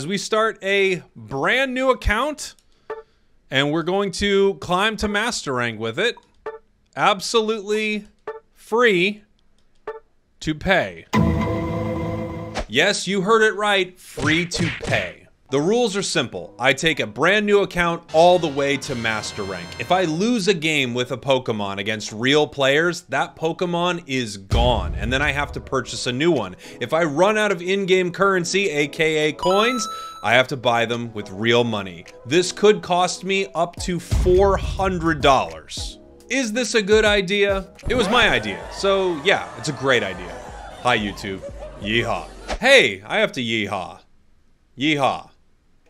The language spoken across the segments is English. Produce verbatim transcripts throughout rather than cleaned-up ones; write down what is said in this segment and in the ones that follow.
As we start a brand new account, and we're going to climb to Master Rank with it. Absolutely free to pay. Yes, you heard it right, free to pay. The rules are simple. I take a brand new account all the way to Master Rank. If I lose a game with a Pokemon against real players, that Pokemon is gone, and then I have to purchase a new one. If I run out of in-game currency, aka coins, I have to buy them with real money. This could cost me up to four hundred dollars. Is this a good idea? It was my idea, so yeah, it's a great idea. Hi, YouTube. Yeehaw. Hey, I have to yeehaw. Yeehaw.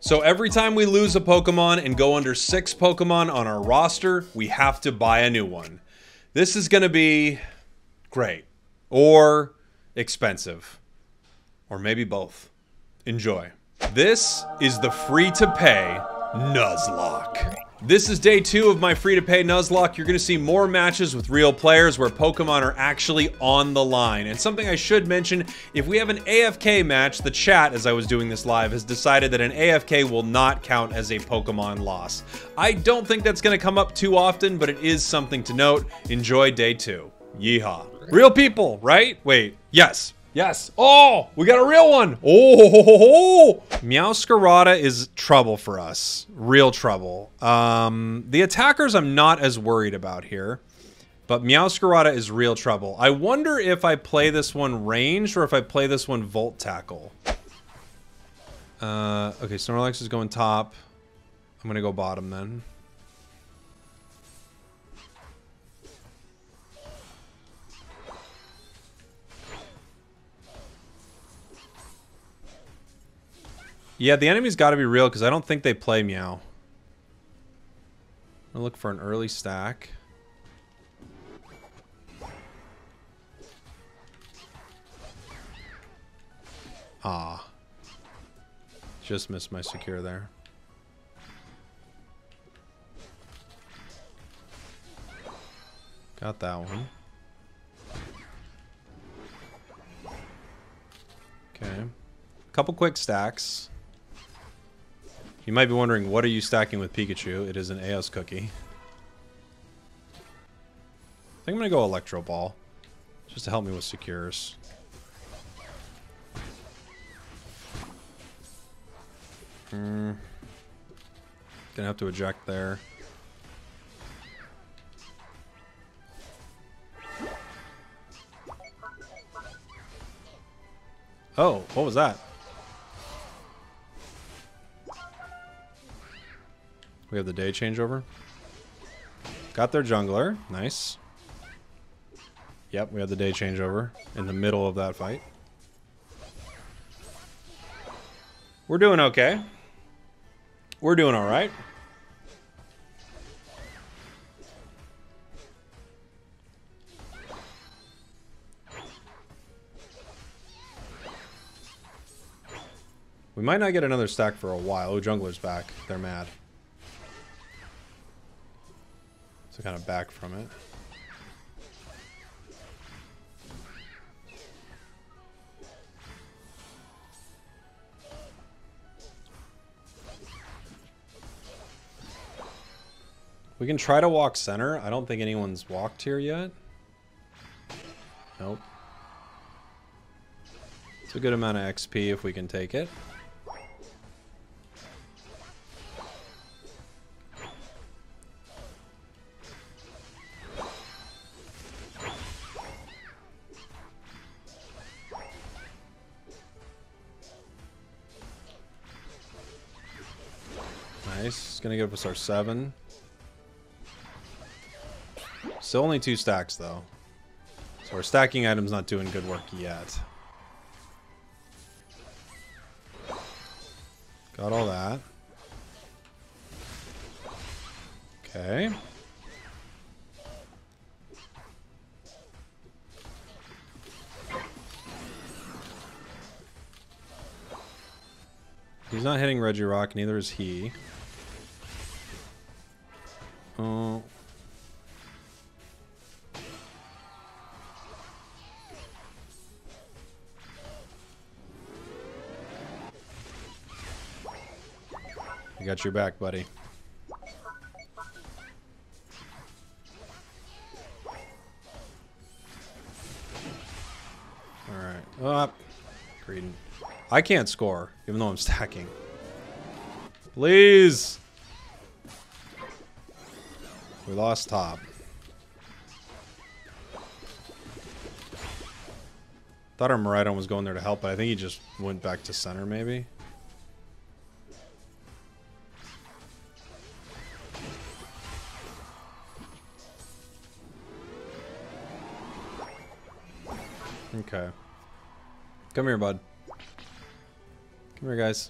So every time we lose a Pokemon and go under six Pokemon on our roster, we have to buy a new one. This is gonna be great, or expensive, or maybe both. Enjoy. This is the free to pay Nuzlocke. This is day two of my free to pay Nuzlocke. You're gonna see more matches with real players where Pokemon are actually on the line. And something I should mention, if we have an A F K match, the chat, as I was doing this live, has decided that an A F K will not count as a Pokemon loss. I don't think that's gonna come up too often, but it is something to note. Enjoy day two. Yeehaw. Real people, right? Wait, yes. Yes. Oh, we got a real one. Oh, ho, ho, ho. Meowscarada is trouble for us. Real trouble. Um, the attackers I'm not as worried about here, but Meowscarada is real trouble. I wonder if I play this one ranged or if I play this one Volt Tackle. Uh, okay, Snorlax is going top. I'm going to go bottom then. Yeah, the enemy's got to be real because I don't think they play Meow. I'll look for an early stack. Ah. Just missed my secure there. Got that one. Okay. Couple quick stacks. You might be wondering, what are you stacking with Pikachu? It is an A O S cookie. I think I'm gonna go Electro Ball, just to help me with secures. Mm. Gonna have to eject there. Oh, what was that? We have the day changeover. Got their jungler. Nice. Yep, we had the day changeover in the middle of that fight. We're doing okay. We're doing all right. We might not get another stack for a while. Oh, jungler's back. They're mad. Kind of back from it. We can try to walk center. I don't think anyone's walked here yet. Nope. It's a good amount of X P if we can take it. It's gonna give us our seven. Still only two stacks though. So our stacking item's not doing good work yet. Got all that. Okay. He's not hitting Regirock, neither is he. Uh, I got your back, buddy. Alright. Up. Oh, Creedon. I can't score, even though I'm stacking. Please! We lost top. Thought our Miraidon was going there to help, but I think he just went back to center, maybe? Okay. Come here, bud. Come here, guys.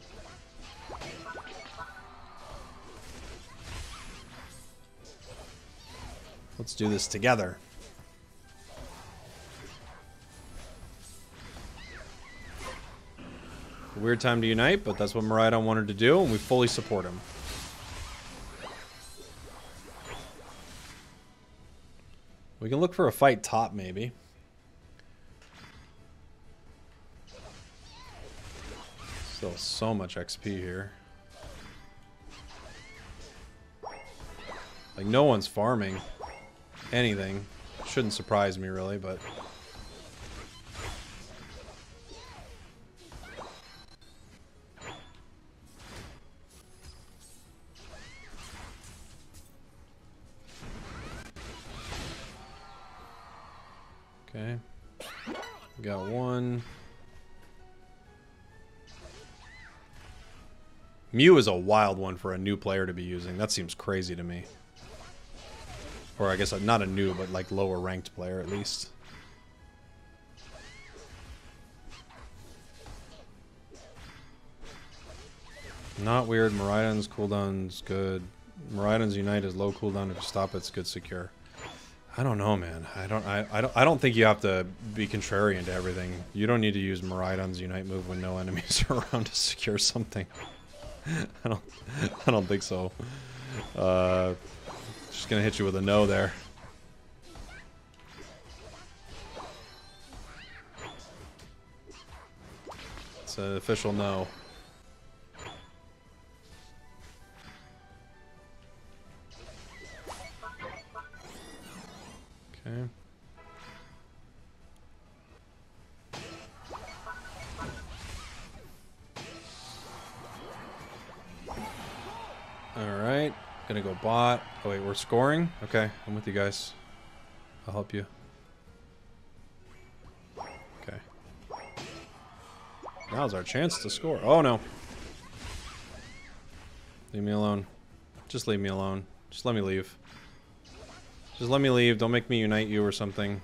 Let's do this together. A weird time to unite, but that's what Miraidon wanted to do, and we fully support him. We can look for a fight top, maybe. Still so much X P here. Like, no one's farming anything. Shouldn't surprise me, really, but... Okay. We got one. Mew is a wild one for a new player to be using. That seems crazy to me. Or I guess not a new, but like lower ranked player at least. Not weird. Miraidon's cooldown's good. Miraidon's Unite is low cooldown. If you stop it's good secure. I don't know, man. I don't. I. I don't. I don't think you have to be contrarian to everything. You don't need to use Miraidon's Unite move when no enemies are around to secure something. I don't. I don't think so. Uh. Just gonna hit you with a no there. It's an official no. Okay. All right. Gonna go bot. Oh wait, we're scoring? Okay, I'm with you guys. I'll help you. Okay. Now's our chance to score. Oh no. Leave me alone. Just leave me alone. Just let me leave. Just let me leave. Don't make me unite you or something.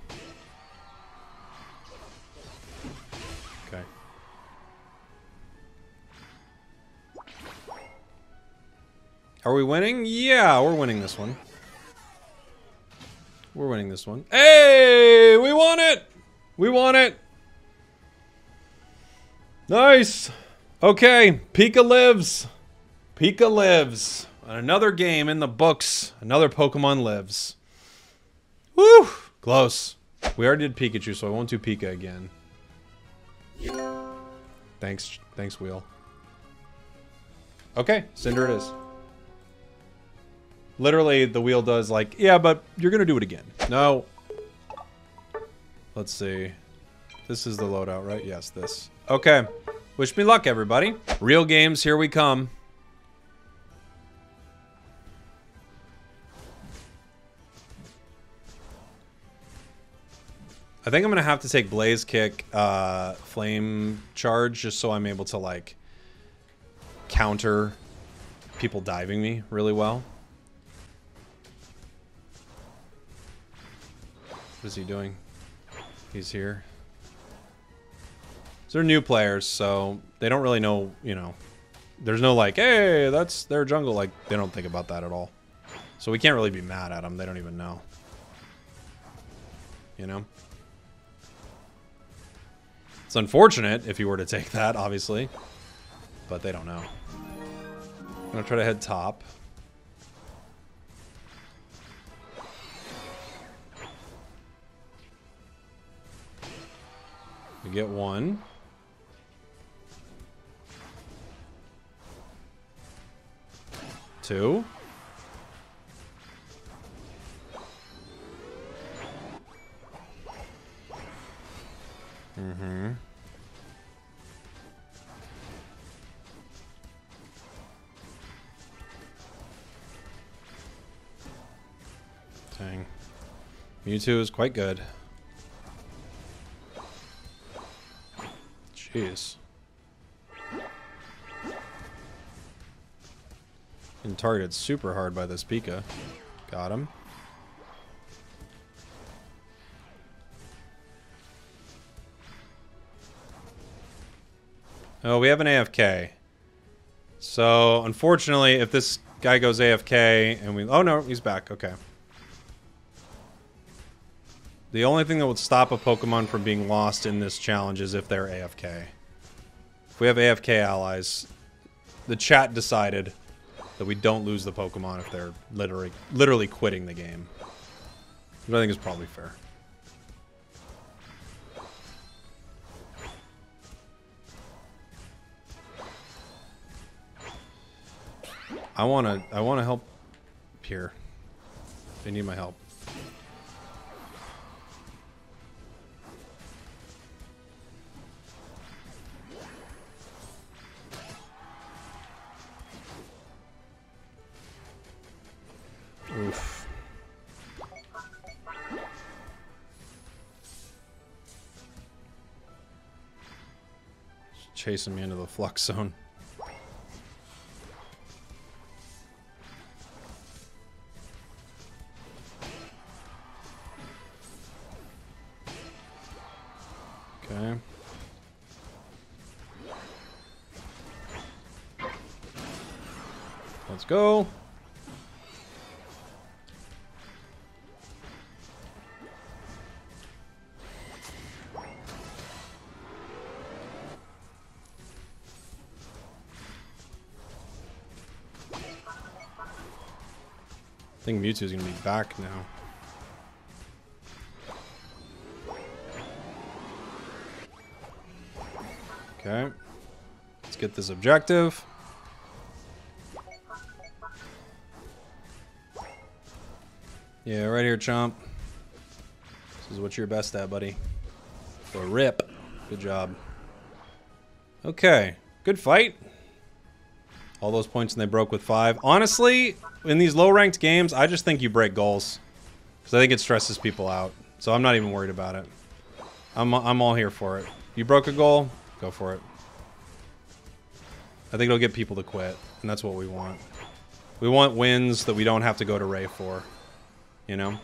Okay. Are we winning? Yeah, we're winning this one. We're winning this one. Hey, we won it! We won it! Nice! Okay, Pika lives. Pika lives. Another game in the books. Another Pokemon lives. Woo! Close. We already did Pikachu, so I won't do Pika again. Thanks, thanks, Wheel. Okay, Cinder it is. Literally, the wheel does like, yeah, but you're going to do it again. No. Let's see. This is the loadout, right? Yes, this. Okay. Wish me luck, everybody. Real games, here we come. I think I'm going to have to take Blaze Kick, uh, Flame Charge, just so I'm able to, like, counter people diving me really well. What is he doing? He's here. So they're new players, so they don't really know, you know, there's no like, hey, that's their jungle. Like, they don't think about that at all. So we can't really be mad at them. They don't even know. You know? It's unfortunate if you were to take that, obviously. But they don't know. I'm gonna try to head top. We get one. two. Mm-hmm. Dang. Mewtwo is quite good. Jeez. Been targeted super hard by this Pika. Got him. Oh, we have an A F K. So, unfortunately, if this guy goes A F K and we... Oh, no, he's back. Okay. The only thing that would stop a Pokemon from being lost in this challenge is if they're A F K. If we have A F K allies, the chat decided that we don't lose the Pokemon if they're literally, literally quitting the game. Which I think is probably fair. I wanna, I wanna help here. They need my help. Oof. It's chasing me into the flux zone. Okay. Let's go. I think Mewtwo's gonna be back now. Okay. Let's get this objective. Yeah, right here, Chomp. This is what you're best at, buddy. For a rip. Good job. Okay. Good fight. All those points and they broke with five. Honestly, in these low-ranked games, I just think you break goals. Because I think it stresses people out. So I'm not even worried about it. I'm, I'm all here for it. You broke a goal, go for it. I think it'll get people to quit. And that's what we want. We want wins that we don't have to go to Ray for. You know?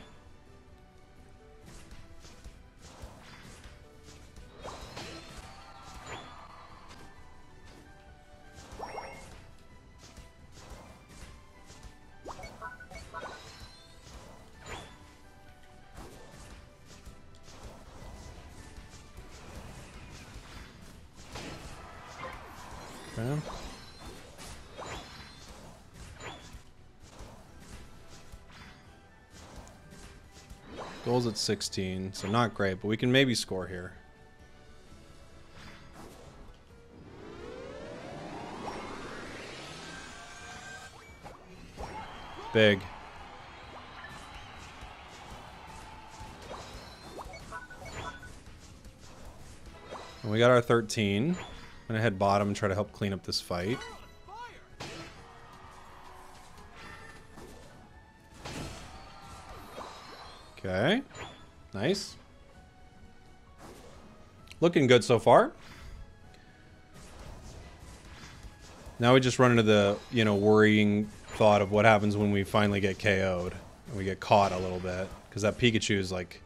Goals at sixteen, so not great, but we can maybe score here. Big. And we got our thirteen. I'm gonna head bottom and try to help clean up this fight. Okay, nice. Looking good so far. Now we just run into the, you know, worrying thought of what happens when we finally get K O'd. And we get caught a little bit. Because that Pikachu is, like,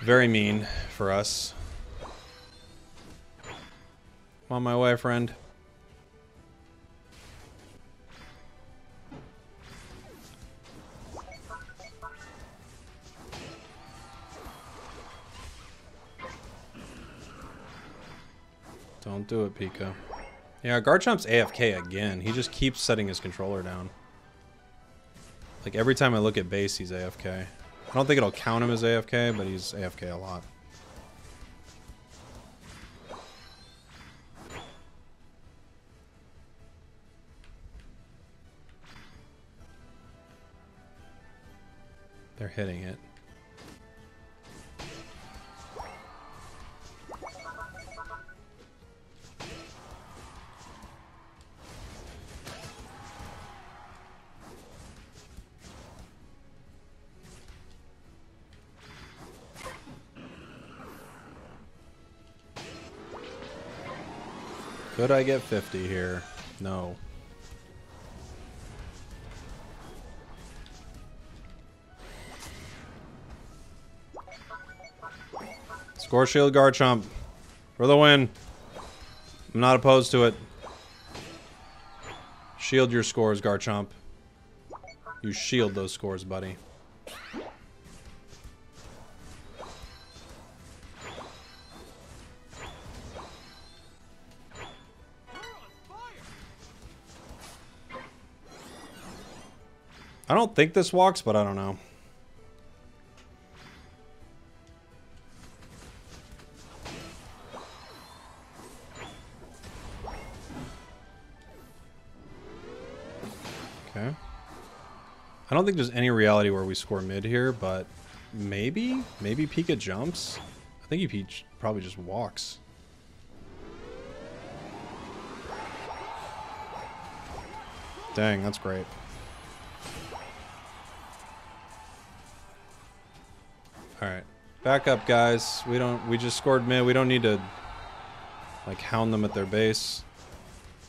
very mean for us. I'm on my way, friend. Don't do it, Pika. Yeah, Garchomp's A F K again. He just keeps setting his controller down. Like, every time I look at base, he's A F K. I don't think it'll count him as A F K, but he's A F K a lot. They're hitting it. Could I get fifty here? No. Score Shield Garchomp for the win. I'm not opposed to it. Shield your scores, Garchomp. You shield those scores, buddy. I don't think this walks, but I don't know. Okay. I don't think there's any reality where we score mid here, but maybe? Maybe Pika jumps? I think he probably just walks. Dang, that's great. Alright. Back up, guys. We don't we just scored mid. We don't need to like hound them at their base.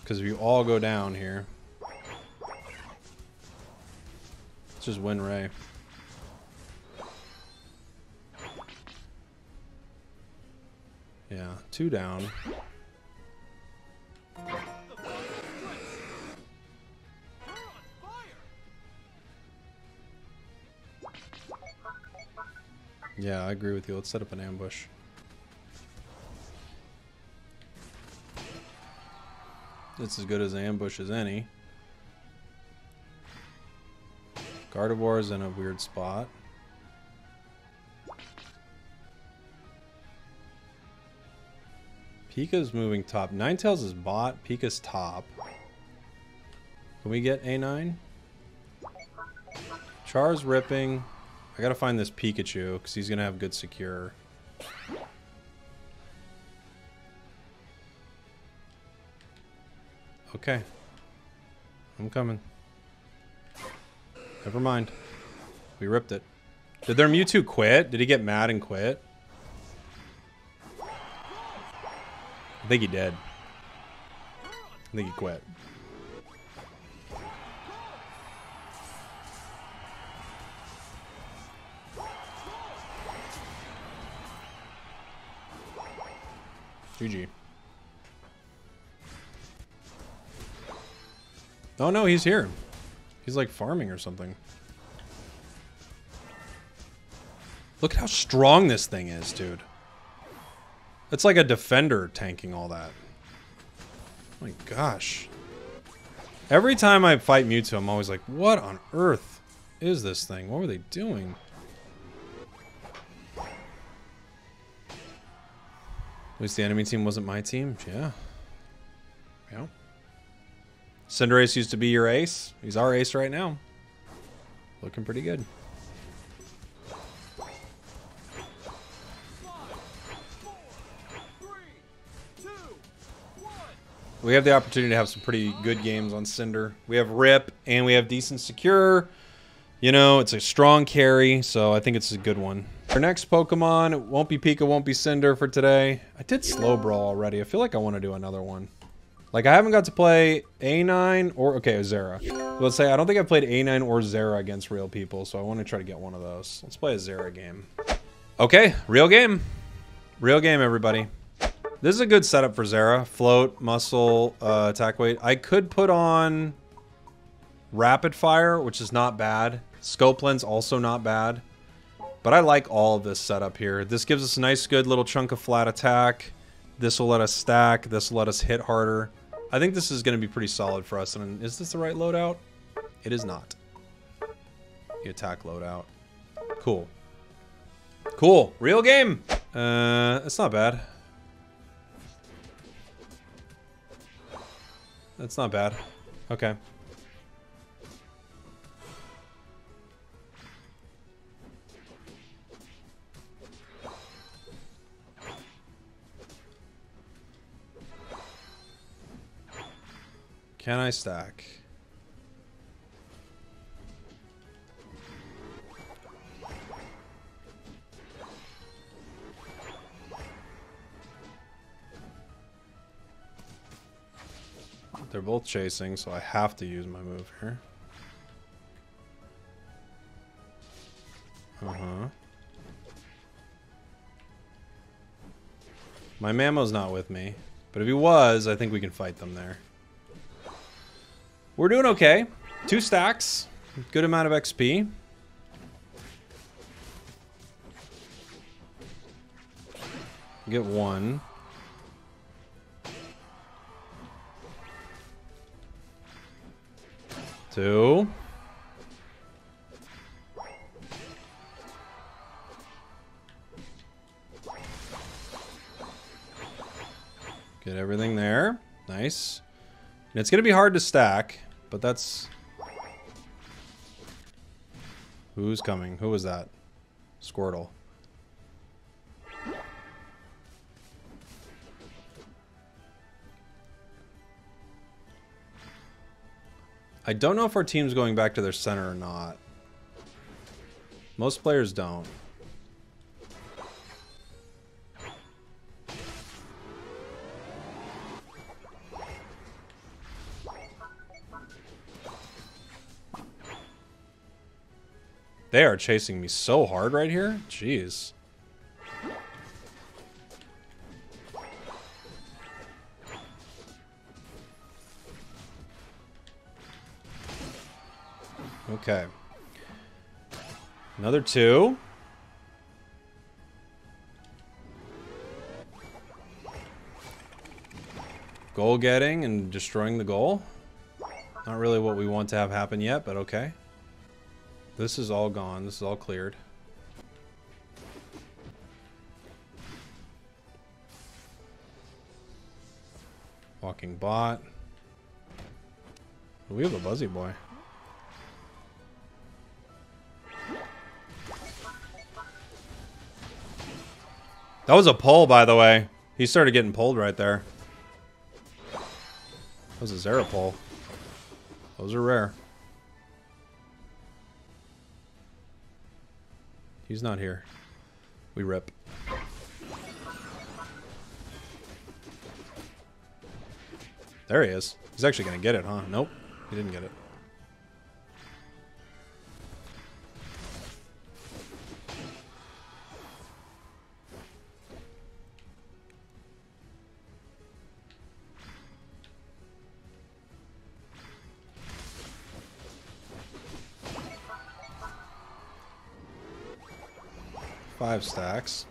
Cause if you all go down here. Let's just win Ray. Yeah, two down. Yeah, I agree with you. Let's set up an ambush. It's as good as an ambush as any. Gardevoir is in a weird spot. Pika's moving top. Ninetales is bot. Pika's top. Can we get A nine? Char's ripping. I gotta find this Pikachu, because he's gonna have good secure. Okay. I'm coming. Never mind. We ripped it. Did their Mewtwo quit? Did he get mad and quit? I think he did. I think he quit. G G. Oh no, he's here. He's like farming or something. Look at how strong this thing is, dude. It's like a defender tanking all that. Oh my gosh. Every time I fight Mewtwo, I'm always like, what on earth is this thing? What were they doing? At least the enemy team wasn't my team. Yeah. Yeah. Cinderace used to be your ace. He's our ace right now. Looking pretty good. We have the opportunity to have some pretty good games on Cinder. We have Rip and we have decent secure. You know, it's a strong carry, so I think it's a good one. Our next Pokemon, it won't be Pika, won't be Cinder for today. I did Slow Brawl already. I feel like I want to do another one. Like, I haven't got to play A nine or, okay, Azera. Let's say, I don't think I've played A nine or Zera against real people, so I want to try to get one of those. Let's play a Zera game. Okay, real game. Real game, everybody. This is a good setup for Zera. Float, muscle, uh, attack weight. I could put on Rapid Fire, which is not bad. Scope Lens, also not bad. But I like all of this setup here. This gives us a nice, good little chunk of flat attack. This will let us stack. This will let us hit harder. I think this is going to be pretty solid for us. And is this the right loadout? It is not. The attack loadout. Cool. Cool. Real game. Uh, it's not bad. That's not bad. Okay. Can I stack? They're both chasing, so I have to use my move here. Uh-huh. My Mammo's not with me, but if he was, I think we can fight them there. We're doing okay. Two stacks, good amount of X P. Get one. Two. Get everything there. Nice. And it's going to be hard to stack, but that's... Who's coming? Who was that? Squirtle. I don't know if our team's going back to their center or not. Most players don't. They are chasing me so hard right here. Jeez. Okay. Another two. Goal getting and destroying the goal. Not really what we want to have happen yet, but okay. This is all gone. This is all cleared. Walking bot. We have a Buzzy Boy. That was a pull, by the way. He started getting pulled right there. That was a Zera pull. Those are rare. He's not here. We rip. There he is. He's actually gonna get it, huh? Nope. He didn't get it. Five stacks.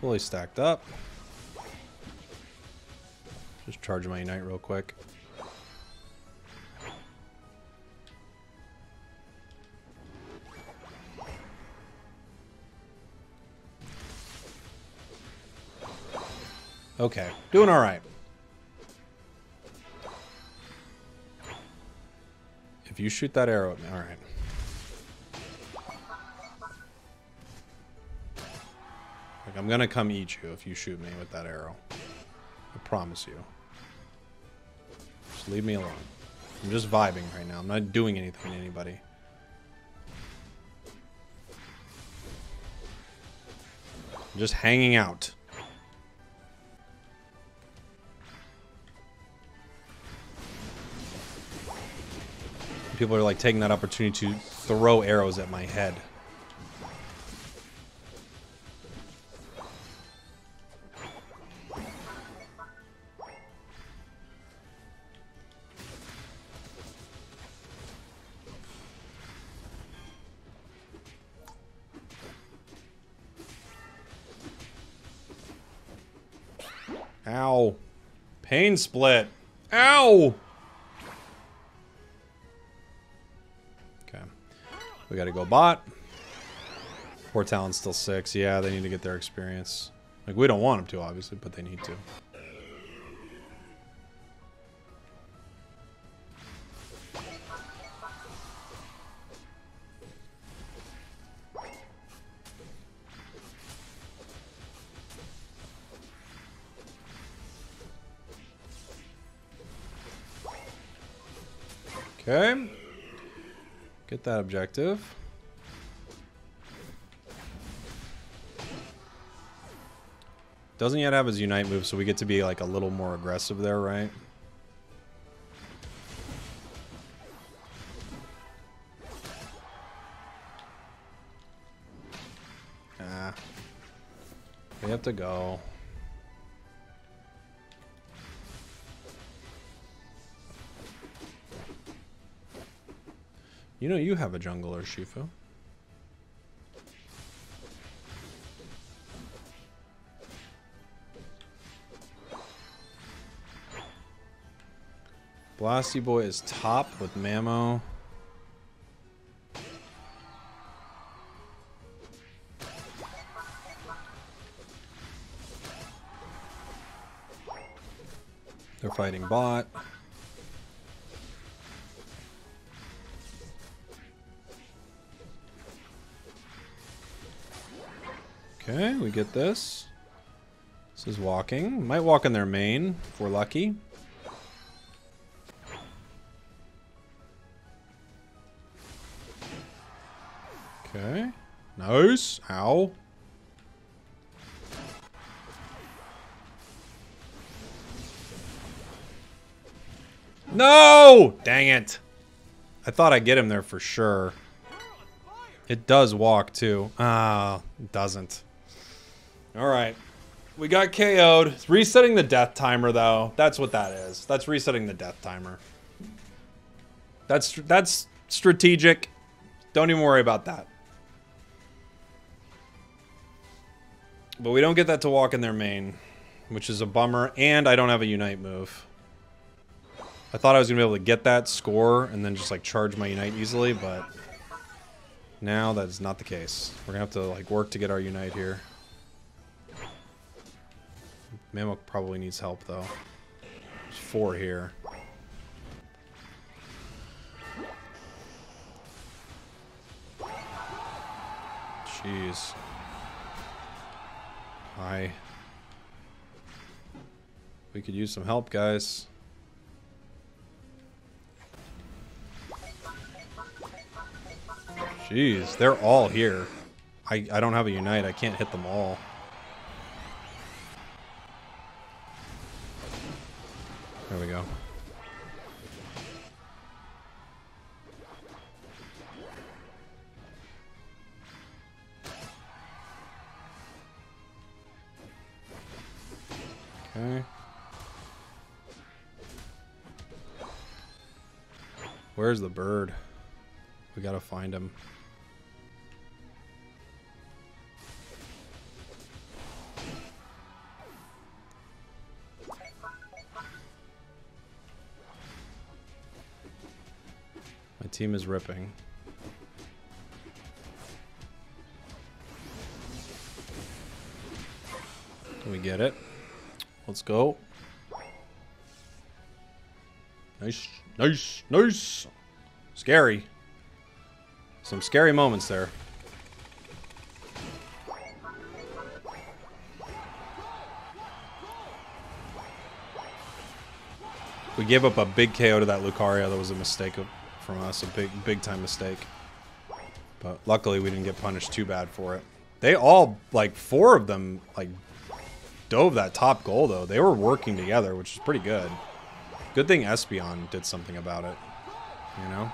Fully stacked up. Just charge my Unite real quick. Okay, doing all right. You shoot that arrow at me. All right. Like, I'm going to come eat you if you shoot me with that arrow. I promise you. Just leave me alone. I'm just vibing right now. I'm not doing anything to anybody. I'm just hanging out. People are like taking that opportunity to throw arrows at my head. Ow. Pain split. Ow! We gotta go bot. Poor Talon's still six. Yeah, they need to get their experience. Like, we don't want them to, obviously, but they need to. Okay. Get that objective. Doesn't yet have his Unite move, so we get to be like a little more aggressive there, right? Ah. We have to go. You know you have a jungler, Shifu. Blasty Boy is top with Mamo. They're fighting bot. Okay, we get this. This is walking. Might walk in their main if we're lucky. Okay. Nice. Ow. No! Dang it. I thought I'd get him there for sure. It does walk too. Ah, it doesn't. Alright. We got K O'd. It's resetting the death timer though. That's what that is. That's resetting the death timer. That's, that's strategic. Don't even worry about that. But we don't get that to walk in their main, which is a bummer, and I don't have a Unite move. I thought I was going to be able to get that, score, and then just, like, charge my Unite easily, but now that is not the case. We're going to have to, like, work to get our Unite here. Mammoth probably needs help, though. There's four here. Jeez. Hi. We could use some help, guys. Jeez, they're all here. I, I don't have a Unite. I can't hit them all. There we go. Where's the bird? We gotta find him. My team is ripping. Can we get it? Let's go. Nice, nice, nice. Scary. Some scary moments there. We gave up a big K O to that Lucario. That was a mistake from us, a big, big time mistake. But luckily we didn't get punished too bad for it. They all, like four of them, like dove that top goal though. They were working together, which is pretty good. Good thing Espeon did something about it, you know?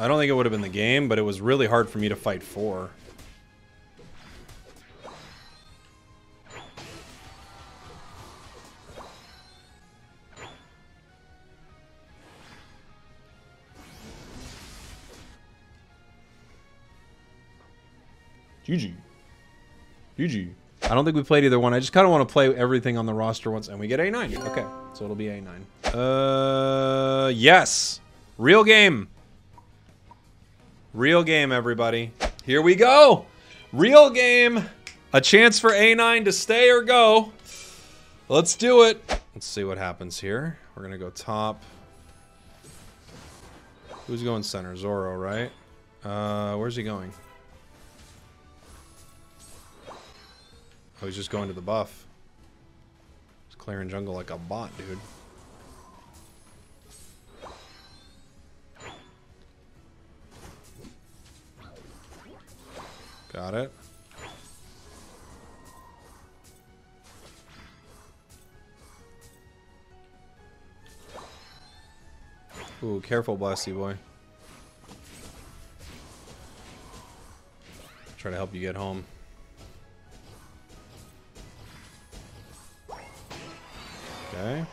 I don't think it would have been the game, but it was really hard for me to fight for. G G. G G. I don't think we played either one. I just kind of want to play everything on the roster once, and we get A nine. Okay, so it'll be A nine. Uh, yes. Real game. Real game, everybody. Here we go. Real game. A chance for A nine to stay or go. Let's do it. Let's see what happens here. We're going to go top. Who's going center? Zoro, right? Uh, where's he going? Oh, he's just going to the buff. He's clearing jungle like a bot, dude. Got it. Ooh, careful, Blasty boy. Try to help you get home. Okay.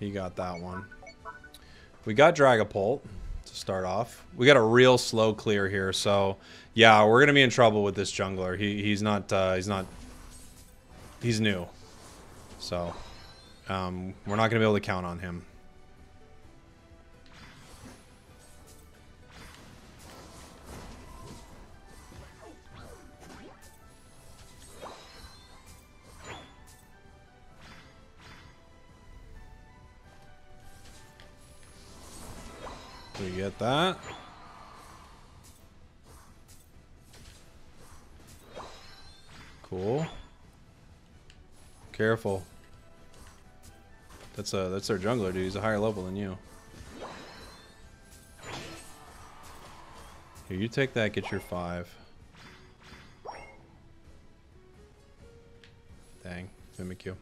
He got that one. We got Dragapult to start off. We got a real slow clear here, so yeah, we're gonna be in trouble with this jungler. He he's not uh, he's not he's new, so um, we're not gonna be able to count on him. We get that. Cool. Careful. That's a that's their jungler, dude. He's a higher level than you. Here, you take that. Get your five. Dang, Mimikyu.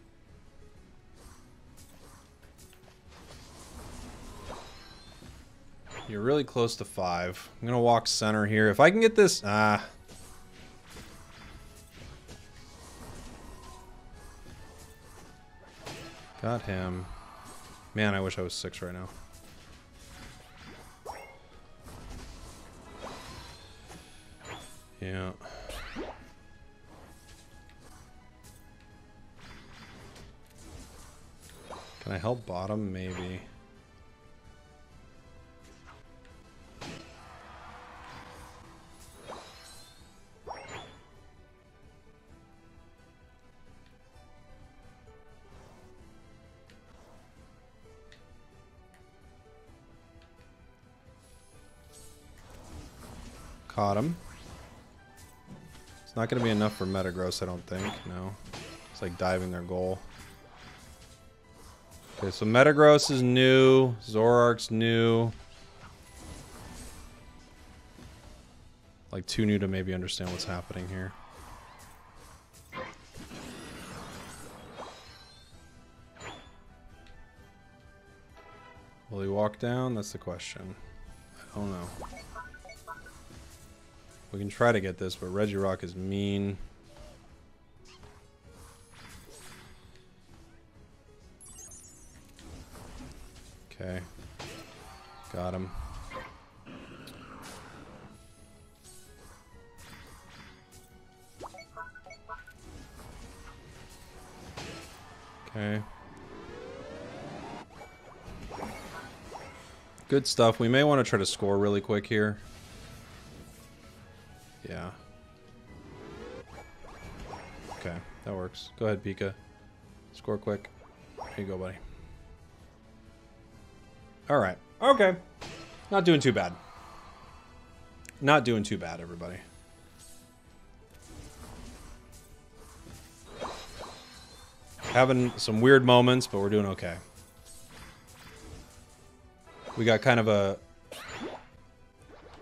You're really close to five. I'm gonna walk center here. If I can get this, ah. Got him. Man, I wish I was six right now. Yeah. Can I help bottom? Maybe. Caught him. It's not gonna be enough for Metagross, I don't think. No. It's like diving their goal. Okay, so Metagross is new. Zoroark's new. Like too new to maybe understand what's happening here. Will he walk down? That's the question. I don't know. We can try to get this, but Regirock is mean. Okay. Got him. Okay. Good stuff. We may want to try to score really quick here. Yeah. Okay, that works. Go ahead, Pika. Score quick. Here you go, buddy. Alright. Okay. Not doing too bad. Not doing too bad, everybody. Having some weird moments, but we're doing okay. We got kind of a...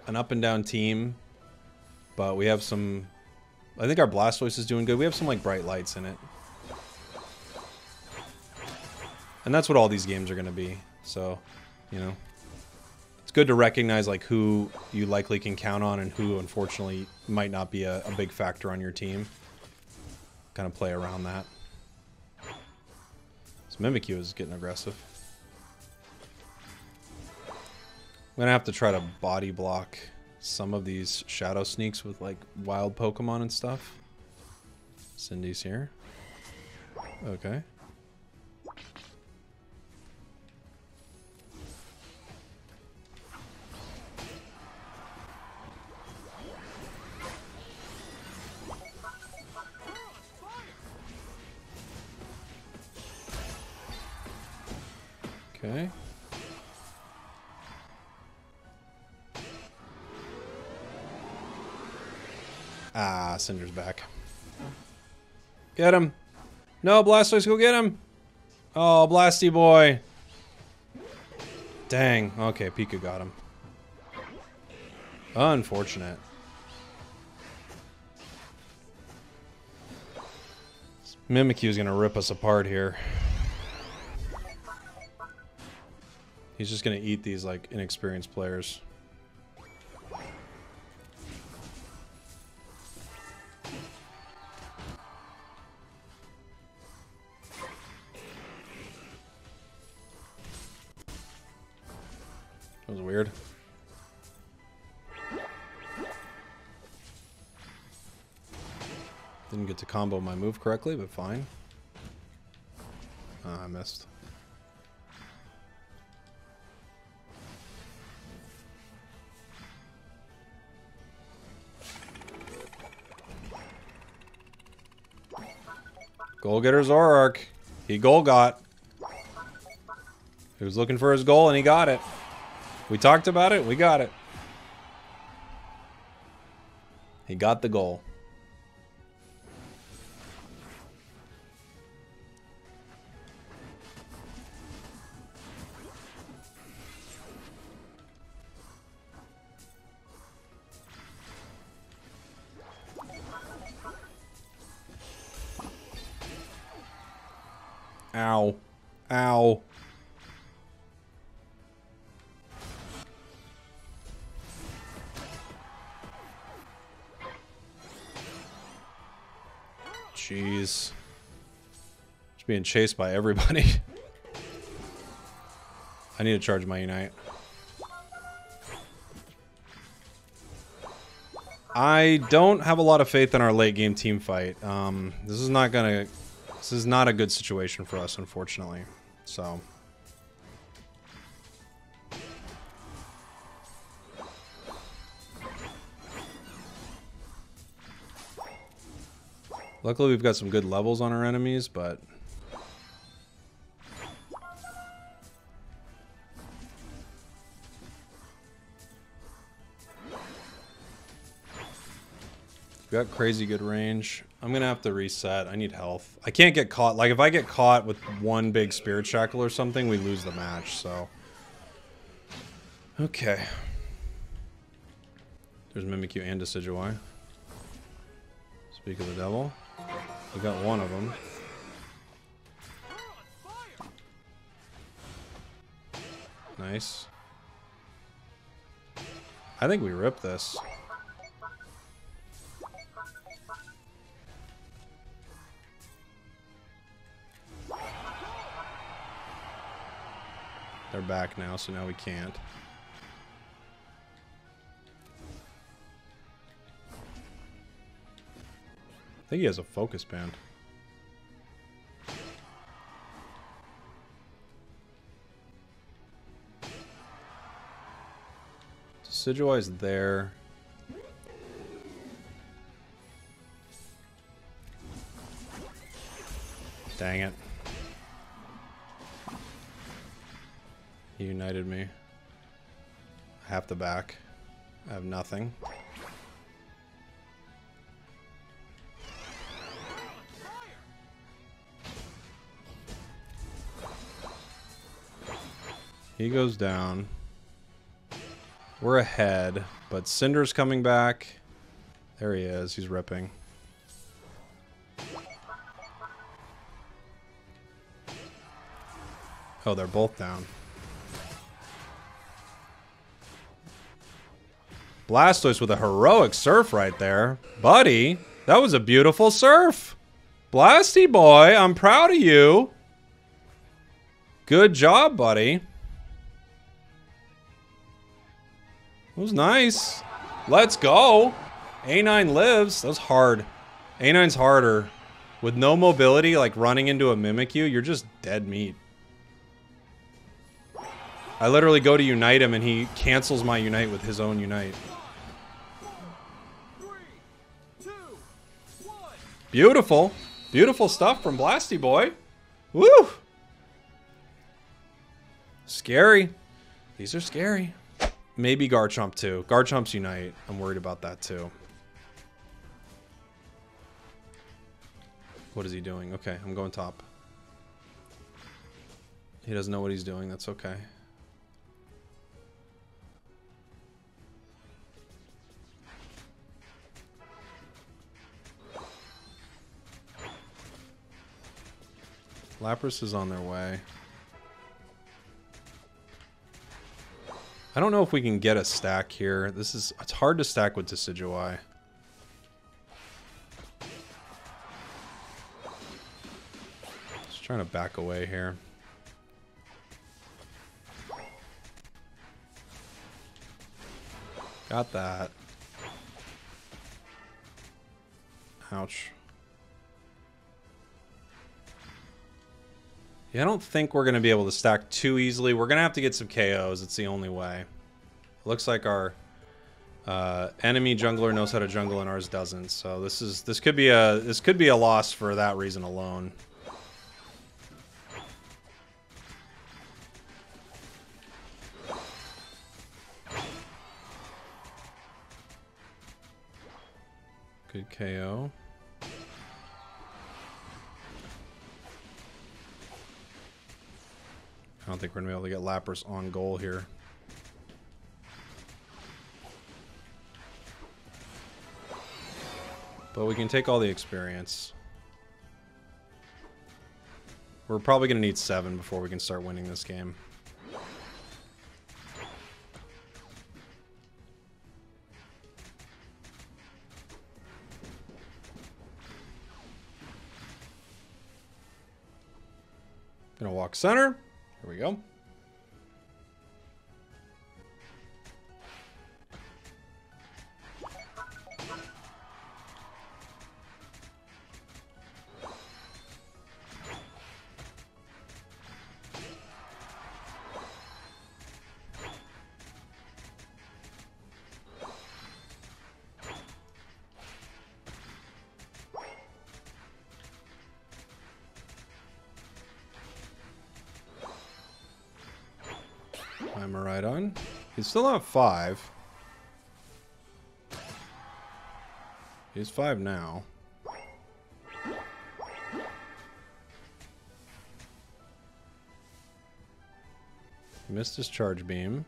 an up and down team. But we have some, I think our Blastoise is doing good. We have some like bright lights in it. And that's what all these games are going to be. So, you know, it's good to recognize like who you likely can count on and who unfortunately might not be a, a big factor on your team. Kind of play around that. So Mimikyu is getting aggressive. I'm going to have to try to body block some of these shadow sneaks with like wild Pokemon and stuff. Cindy's here. Okay. Okay. Ah, Cinder's back. Get him. No, Blastoise, go get him. Oh, Blasty boy. Dang. Okay, Pika got him. Unfortunate. Mimikyu is going to rip us apart here. He's just going to eat these like inexperienced players. That was weird. Didn't get to combo my move correctly, but fine. Ah, I missed. Goal getter Zoroark. He goal got. He was looking for his goal and he got it. We talked about it. We got it. He got the goal. Ow. Ow. Jeez. Just being chased by everybody. I need to charge my Unite. I don't have a lot of faith in our late game team fight. Um, this is not gonna... This is not a good situation for us, unfortunately. So. Luckily, we've got some good levels on our enemies, but... We've got crazy good range. I'm gonna have to reset. I need health. I can't get caught. Like, if I get caught with one big Spirit Shackle or something, we lose the match, so. Okay. There's Mimikyu and Decidueye. Speak of the devil. We got one of them. Nice. I think we rip this. They're back now, so now we can't. I think he has a focus band. Decidueye's there. Dang it. He united me. I have to back. I have nothing. He goes down. We're ahead, but Cinder's coming back. There he is. He's ripping. Oh, they're both down. Blastoise with a heroic surf right there. Buddy, that was a beautiful surf. Blasty boy, I'm proud of you. Good job, buddy. It was nice. Let's go. A nine lives. That was hard. A nine's harder. With no mobility, like running into a Mimikyu, you're just dead meat. I literally go to unite him and he cancels my unite with his own unite. Beautiful. Beautiful stuff from Blasty Boy. Woo! Scary. These are scary. Maybe Garchomp too. Garchomp's Unite. I'm worried about that too. What is he doing? Okay, I'm going top. He doesn't know what he's doing. That's okay. Lapras is on their way. I don't know if we can get a stack here. This is, it's hard to stack with Decidueye. Just trying to back away here. Got that. Ouch. Yeah, I don't think we're going to be able to stack too easily. We're going to have to get some K Os. It's the only way. It looks like our uh, enemy jungler knows how to jungle and ours doesn't. So this is this could be a this could be a loss for that reason alone. Good K O. I don't think we're going to be able to get Lapras on goal here. But we can take all the experience. We're probably going to need seven before we can start winning this game. Gonna walk center. Here we go. Miraidon. He's still not five. He's five now. He missed his charge beam.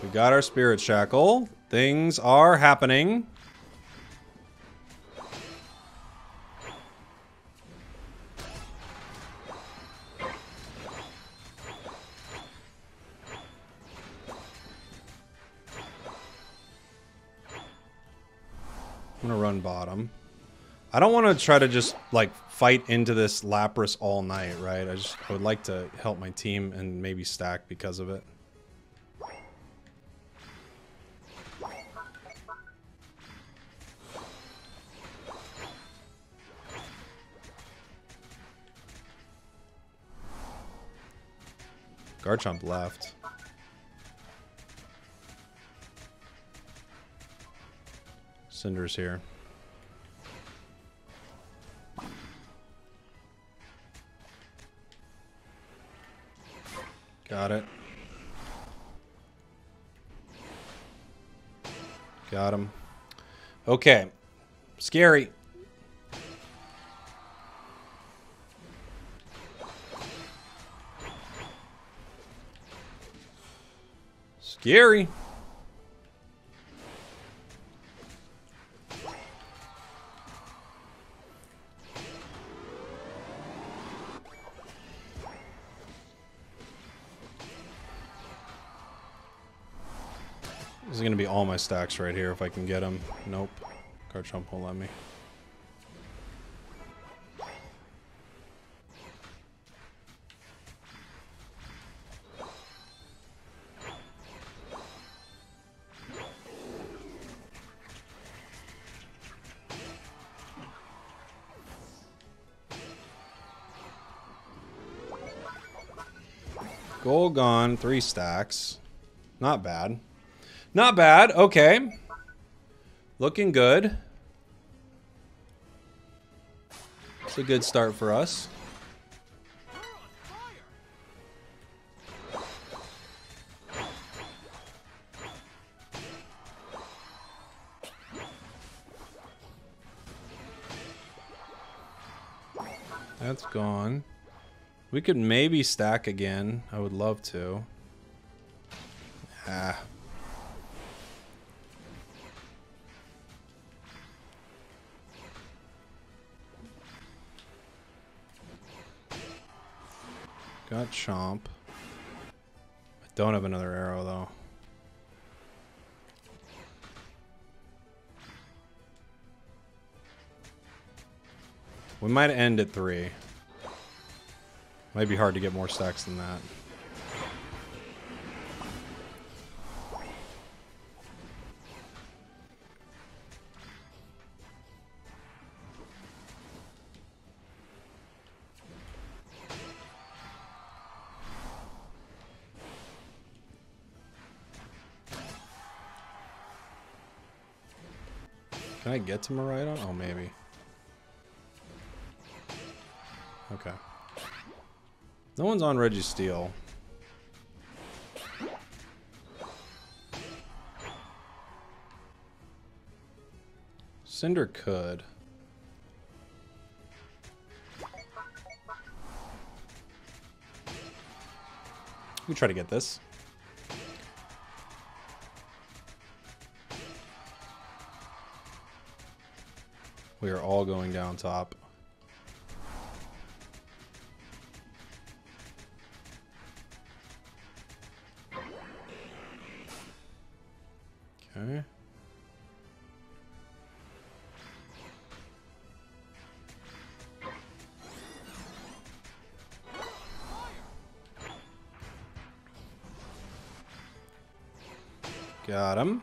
We got our spirit shackle. Things are happening. Bottom. I don't want to try to just like fight into this Lapras all night, right? I just I would like to help my team and maybe stack because of it. Garchomp left. Cinderace here. Got it. Got him. Okay. Scary. Scary. This is going to be all my stacks right here if I can get them. Nope. Garchomp won't let me. Goal gone. Three stacks. Not bad. Not bad. Okay. Looking good. It's a good start for us. That's gone. We could maybe stack again. I would love to. Ah. Got Chomp. I don't have another arrow, though. We might end at three. Might be hard to get more stacks than that. Can I get to Miraidon? Oh, maybe. Okay. No one's on Registeel. Cinder could. We try to get this. We are all going down top. Okay. Got him.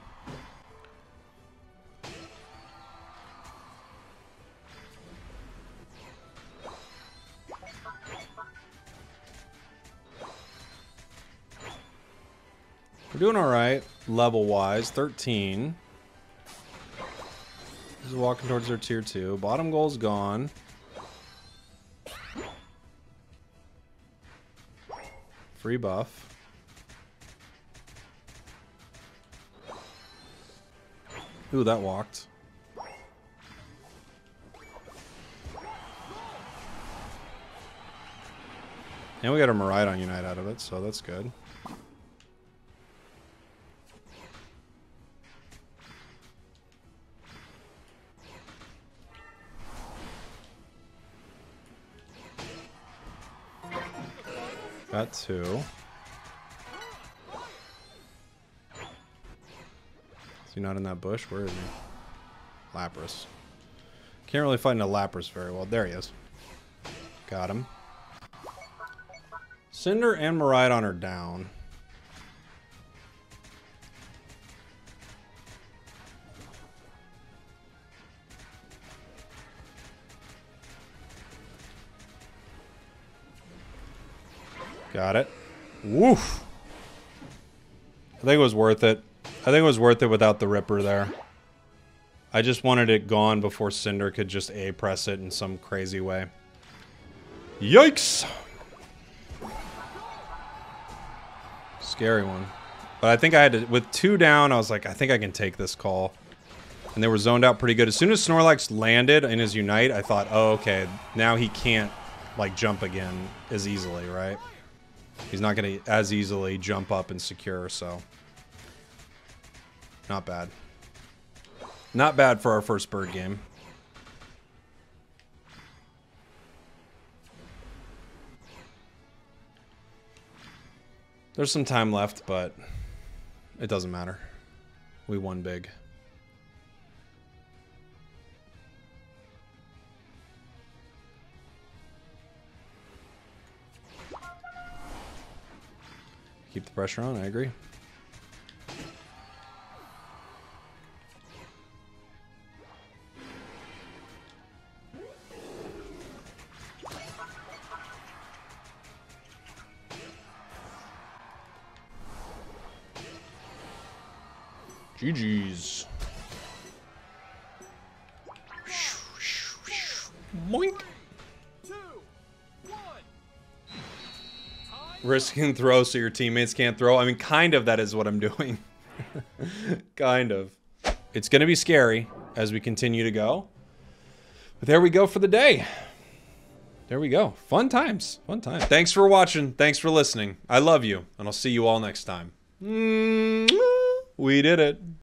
Doing all right, level-wise, thirteen. This is walking towards their tier two. Bottom goal's gone. Free buff. Ooh, that walked. And we got a Miraidon Unite out of it, so that's good. Got two. Is he not in that bush? Where is he? Lapras. Can't really find a Lapras very well. There he is. Got him. Cinder and Miraidon are down. Got it. Woof. I think it was worth it. I think it was worth it without the Ripper there. I just wanted it gone before Cinder could just A-press it in some crazy way. Yikes! Scary one. But I think I had to... With two down, I was like, I think I can take this call. And they were zoned out pretty good. As soon as Snorlax landed in his Unite, I thought, oh, okay. Now he can't, like, jump again as easily, right? He's not going to as easily jump up and secure, so. Not bad. Not bad for our first bird game. There's some time left, but it doesn't matter. We won big. Keep the pressure on, I agree. G G's. Moink. Risking throw so your teammates can't throw. I mean, kind of that is what I'm doing. Kind of. It's going to be scary as we continue to go. But there we go for the day. There we go. Fun times. Fun times. Thanks for watching. Thanks for listening. I love you. And I'll see you all next time. We did it.